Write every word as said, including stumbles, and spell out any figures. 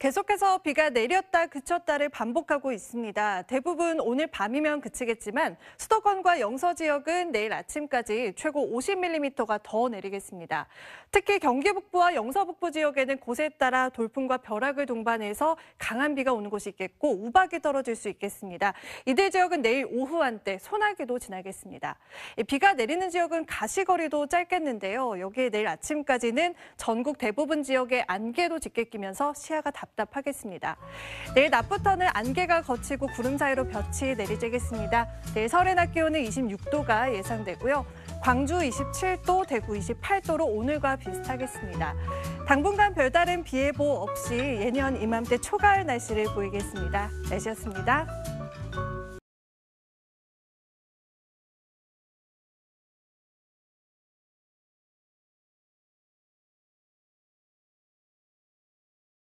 계속해서 비가 내렸다 그쳤다를 반복하고 있습니다. 대부분 오늘 밤이면 그치겠지만 수도권과 영서 지역은 내일 아침까지 최고 오십 밀리미터가 더 내리겠습니다. 특히 경기 북부와 영서 북부 지역에는 곳에 따라 돌풍과 벼락을 동반해서 강한 비가 오는 곳이 있겠고 우박이 떨어질 수 있겠습니다. 이들 지역은 내일 오후 한때 소나기도 지나겠습니다. 비가 내리는 지역은 가시거리도 짧겠는데요. 여기에 내일 아침까지는 전국 대부분 지역에 안개도 짙게 끼면서 시야가 답답합니다. 답답하겠습니다. 내일 낮부터는 안개가 걷히고 구름 사이로 볕이 내리쬐겠습니다. 내일 서울의 낮 기온은 이십육 도가 예상되고요. 광주 이십칠 도, 대구 이십팔 도로 오늘과 비슷하겠습니다. 당분간 별다른 비 예보 없이 예년 이맘때 초가을 날씨를 보이겠습니다. 날씨였습니다.